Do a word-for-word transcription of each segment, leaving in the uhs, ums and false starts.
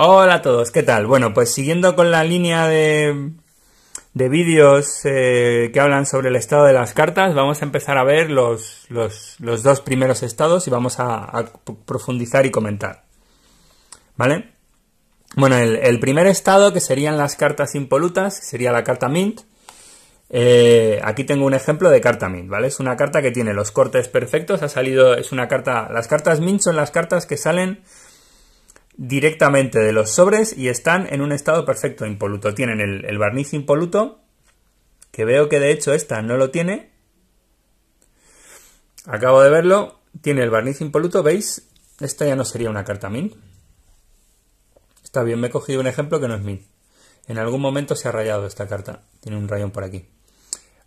Hola a todos, ¿qué tal? Bueno, pues siguiendo con la línea de, de vídeos eh, que hablan sobre el estado de las cartas, vamos a empezar a ver los, los, los dos primeros estados y vamos a, a profundizar y comentar, ¿vale? Bueno, el, el primer estado, que serían las cartas impolutas, que sería la carta Mint. Eh, aquí tengo un ejemplo de carta Mint, ¿vale? Es una carta que tiene los cortes perfectos, ha salido, es una carta... Las cartas Mint son las cartas que salen directamente de los sobres y están en un estado perfecto impoluto. Tienen el, el barniz impoluto, que veo que de hecho esta no lo tiene. Acabo de verlo, tiene el barniz impoluto, ¿veis? Esta ya no sería una carta Mint. Está bien, me he cogido un ejemplo que no es Mint. En algún momento se ha rayado esta carta, tiene un rayón por aquí.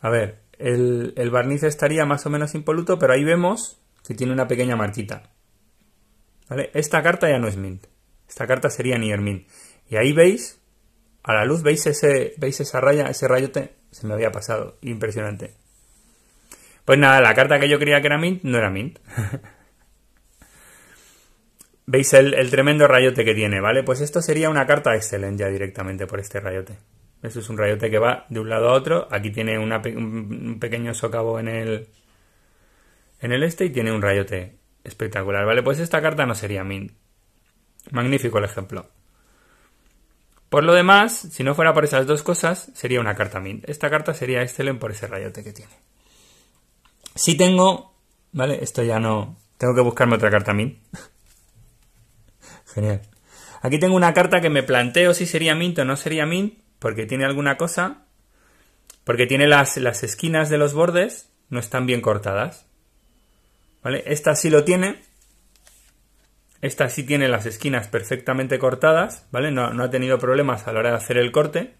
A ver, el, el barniz estaría más o menos impoluto, pero ahí vemos que tiene una pequeña marquita, ¿vale? Esta carta ya no es Mint. Esta carta sería Near Mint. Y ahí veis, a la luz, ¿veis ese, veis esa raya, ese rayote? Se me había pasado, impresionante. Pues nada, la carta que yo creía que era Mint, no era Mint. ¿Veis el, el tremendo rayote que tiene, vale? Pues esto sería una carta excelente ya directamente por este rayote. Eso es un rayote que va de un lado a otro. Aquí tiene una, un pequeño socavo en el, en el este y tiene un rayote espectacular, ¿vale? Pues esta carta no sería Mint. Magnífico el ejemplo. Por lo demás, si no fuera por esas dos cosas, sería una carta Mint. Esta carta sería excelente por ese rayote que tiene. Si tengo... ¿Vale? Esto ya no... Tengo que buscarme otra carta Mint. Genial. Aquí tengo una carta que me planteo si sería Mint o no sería Mint, porque tiene alguna cosa. Porque tiene las, las esquinas de los bordes, no están bien cortadas. ¿Vale? Esta sí lo tiene. Esta sí tiene las esquinas perfectamente cortadas, ¿vale? No, no ha tenido problemas a la hora de hacer el corte,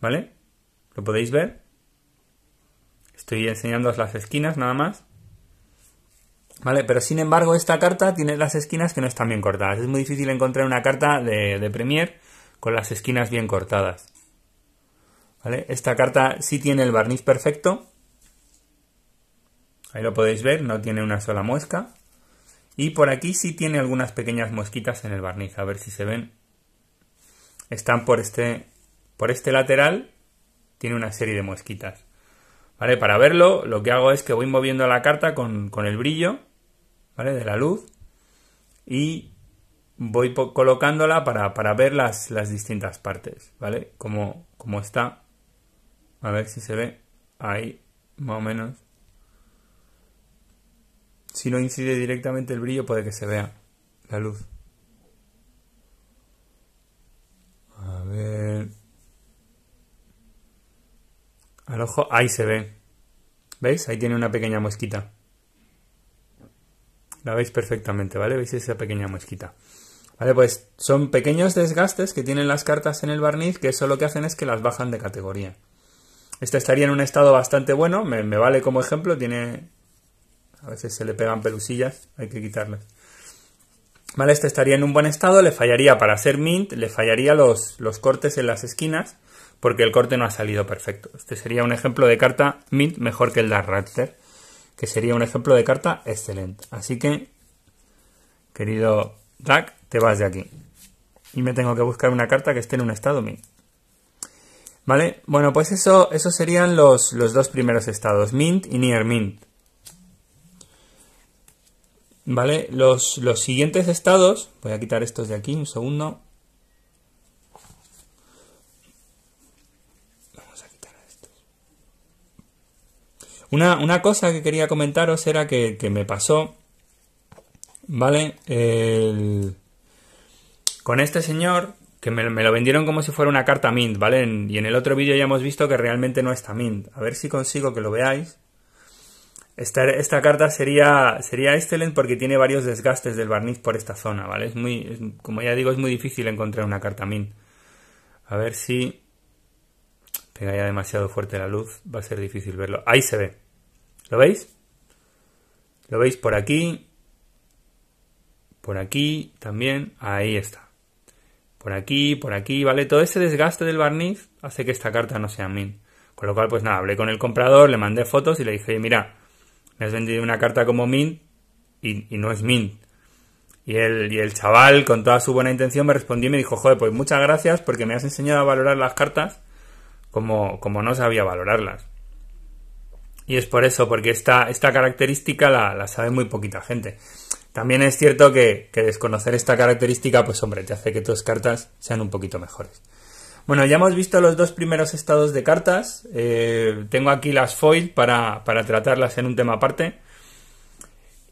¿vale? Lo podéis ver. Estoy enseñándoos las esquinas nada más, ¿vale? Pero sin embargo esta carta tiene las esquinas que no están bien cortadas. Es muy difícil encontrar una carta de, de Premiere con las esquinas bien cortadas, ¿vale? Esta carta sí tiene el barniz perfecto. Ahí lo podéis ver, no tiene una sola muesca. Y por aquí sí tiene algunas pequeñas mosquitas en el barniz, a ver si se ven. Están por este, por este lateral, tiene una serie de mosquitas, ¿vale? Para verlo, lo que hago es que voy moviendo la carta con, con el brillo, ¿vale? De la luz. Y voy colocándola para, para ver las, las distintas partes, ¿vale? Como, como está. A ver si se ve. Ahí, más o menos. Si no incide directamente el brillo, puede que se vea la luz. A ver... Al ojo, ahí se ve. ¿Veis? Ahí tiene una pequeña mosquita. La veis perfectamente, ¿vale? ¿Veis esa pequeña mosquita? Vale, pues son pequeños desgastes que tienen las cartas en el barniz, que eso lo que hacen es que las bajan de categoría. Esta estaría en un estado bastante bueno, me, me vale como ejemplo, tiene... A veces se le pegan pelusillas, hay que quitarlas. Vale, este estaría en un buen estado, le fallaría para ser Mint, le fallaría los, los cortes en las esquinas, porque el corte no ha salido perfecto. Este sería un ejemplo de carta Mint mejor que el Darrater, que sería un ejemplo de carta excelente. Así que, querido Dark, te vas de aquí. Y me tengo que buscar una carta que esté en un estado Mint. Vale, bueno, pues eso, eso serían los, los dos primeros estados, Mint y Near Mint. Vale, los, los siguientes estados, voy a quitar estos de aquí, un segundo. Vamos a quitar estos. Una, una cosa que quería comentaros era que, que me pasó, ¿vale? El, con este señor, que me, me lo vendieron como si fuera una carta Mint, ¿vale? En, y en el otro vídeo ya hemos visto que realmente no está Mint. A ver si consigo que lo veáis. Esta, esta carta sería, sería excelente porque tiene varios desgastes del barniz por esta zona, ¿vale? Es muy, es, como ya digo, es muy difícil encontrar una carta Mint. A ver si... Pega ya demasiado fuerte la luz, va a ser difícil verlo. Ahí se ve. ¿Lo veis? Lo veis por aquí. Por aquí también. Ahí está. Por aquí, por aquí, ¿vale? Todo ese desgaste del barniz hace que esta carta no sea Mint. Con lo cual, pues nada, hablé con el comprador, le mandé fotos y le dije, mira... Me has vendido una carta como Mint y, y no es Mint. Y el, y el chaval, con toda su buena intención, me respondió y me dijo, joder, pues muchas gracias porque me has enseñado a valorar las cartas como, como no sabía valorarlas. Y es por eso, porque esta, esta característica la, la sabe muy poquita gente. También es cierto que, que desconocer esta característica, pues hombre, te hace que tus cartas sean un poquito mejores. Bueno, ya hemos visto los dos primeros estados de cartas. Eh, tengo aquí las foil para, para tratarlas en un tema aparte.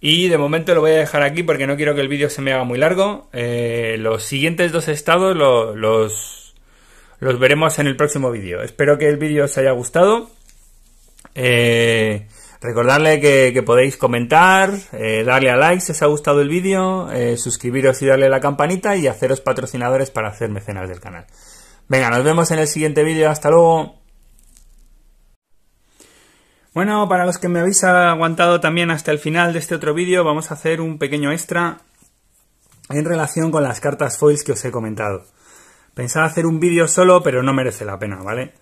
Y de momento lo voy a dejar aquí porque no quiero que el vídeo se me haga muy largo. Eh, los siguientes dos estados lo, los, los veremos en el próximo vídeo. Espero que el vídeo os haya gustado. Eh, recordarle que, que podéis comentar, eh, darle a like si os ha gustado el vídeo, eh, suscribiros y darle a la campanita y haceros patrocinadores para hacer mecenas del canal. Venga, nos vemos en el siguiente vídeo. Hasta luego. Bueno, para los que me habéis aguantado también hasta el final de este otro vídeo, vamos a hacer un pequeño extra en relación con las cartas foils que os he comentado. Pensaba hacer un vídeo solo, pero no merece la pena, ¿vale?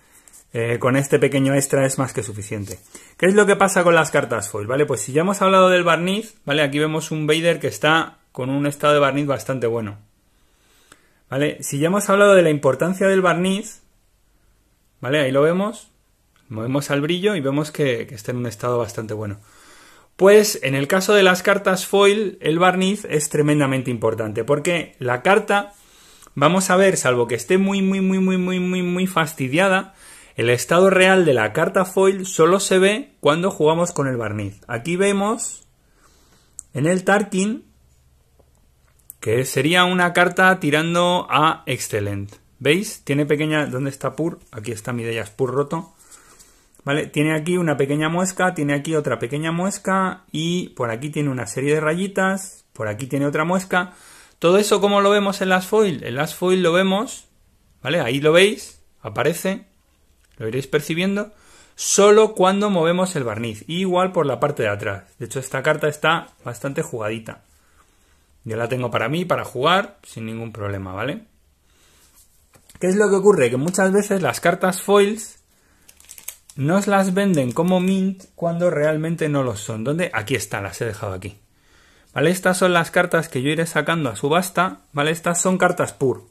Eh, con este pequeño extra es más que suficiente. ¿Qué es lo que pasa con las cartas foil? Vale, pues si ya hemos hablado del barniz, ¿vale? Aquí vemos un Vader que está con un estado de barniz bastante bueno. ¿Vale? Si ya hemos hablado de la importancia del barniz, ¿vale? Ahí lo vemos. Movemos al brillo y vemos que, que está en un estado bastante bueno. Pues en el caso de las cartas foil, el barniz es tremendamente importante porque la carta, vamos a ver, salvo que esté muy, muy, muy, muy, muy, muy, muy fastidiada, el estado real de la carta foil solo se ve cuando jugamos con el barniz. Aquí vemos en el Tarkin que sería una carta tirando a excelente. ¿Veis? Tiene pequeña... ¿Dónde está Pur? Aquí está mi de ellas Pur roto. ¿Vale? Tiene aquí una pequeña muesca, tiene aquí otra pequeña muesca y por aquí tiene una serie de rayitas, por aquí tiene otra muesca. Todo eso, ¿cómo lo vemos en las foil? En las foil lo vemos, ¿vale? Ahí lo veis, aparece, lo iréis percibiendo, solo cuando movemos el barniz. Y igual por la parte de atrás. De hecho, esta carta está bastante jugadita. Yo la tengo para mí, para jugar, sin ningún problema, ¿vale? ¿Qué es lo que ocurre? Que muchas veces las cartas foils nos las venden como mint cuando realmente no lo son. ¿Dónde? Aquí está, las he dejado aquí. ¿Vale? Estas son las cartas que yo iré sacando a subasta, ¿vale? Estas son cartas pur.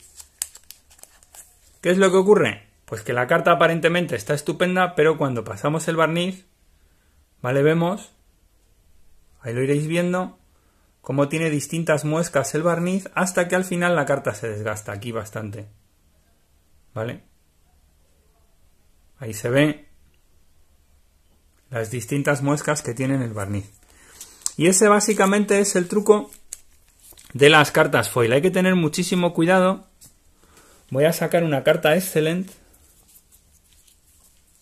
¿Qué es lo que ocurre? Pues que la carta aparentemente está estupenda, pero cuando pasamos el barniz, ¿vale? Vemos, ahí lo iréis viendo, como tiene distintas muescas el barniz hasta que al final la carta se desgasta aquí bastante. ¿Vale? Ahí se ve las distintas muescas que tienen el barniz. Y ese básicamente es el truco de las cartas foil. Hay que tener muchísimo cuidado. Voy a sacar una carta excelente.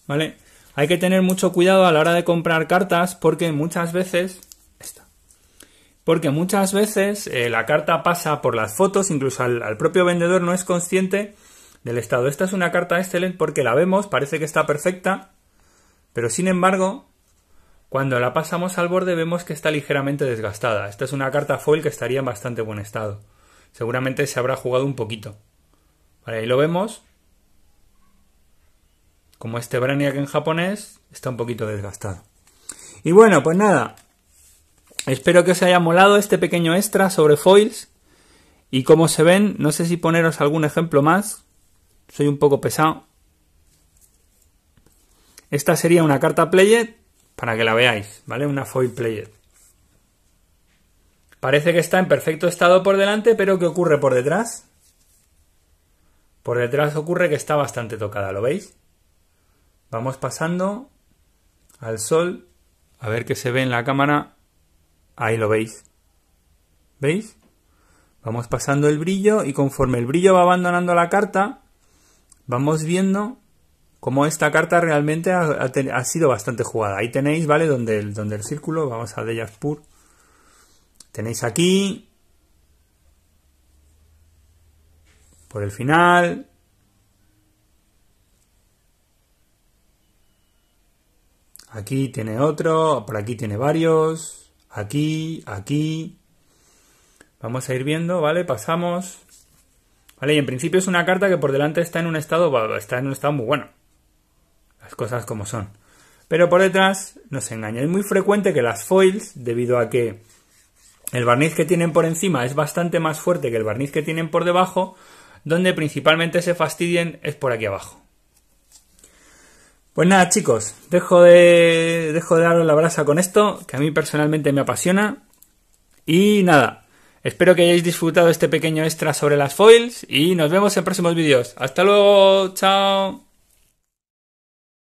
¿Vale? Hay que tener mucho cuidado a la hora de comprar cartas porque muchas veces... Porque muchas veces eh, la carta pasa por las fotos, incluso al, al propio vendedor no es consciente del estado. Esta es una carta excelente porque la vemos, parece que está perfecta, pero sin embargo, cuando la pasamos al borde vemos que está ligeramente desgastada. Esta es una carta foil que estaría en bastante buen estado. Seguramente se habrá jugado un poquito. Vale, ahí lo vemos. Como este Braniac en japonés, está un poquito desgastado. Y bueno, pues nada... Espero que os haya molado este pequeño extra sobre foils y cómo se ven. No sé si poneros algún ejemplo más. Soy un poco pesado. Esta sería una carta playet para que la veáis, ¿vale? Una foil playet. Parece que está en perfecto estado por delante, pero ¿qué ocurre por detrás? Por detrás ocurre que está bastante tocada, ¿lo veis? Vamos pasando al sol. A ver qué se ve en la cámara. Ahí lo veis. ¿Veis? Vamos pasando el brillo y conforme el brillo va abandonando la carta, vamos viendo cómo esta carta realmente ha, ha, ha sido bastante jugada. Ahí tenéis, ¿vale? Donde el, donde el círculo, vamos a Dejas Pur. Tenéis aquí. Por el final. Aquí tiene otro, por aquí tiene varios. Aquí, aquí, vamos a ir viendo, ¿vale? Pasamos, ¿vale? Y en principio es una carta que por delante está en un estado, está en un estado muy bueno, las cosas como son. Pero por detrás nos engaña. Es muy frecuente que las foils, debido a que el barniz que tienen por encima es bastante más fuerte que el barniz que tienen por debajo, donde principalmente se fastidien es por aquí abajo. Pues nada, chicos, dejo de, dejo de daros la brasa con esto, que a mí personalmente me apasiona. Y nada, espero que hayáis disfrutado este pequeño extra sobre las foils y nos vemos en próximos vídeos. ¡Hasta luego! ¡Chao!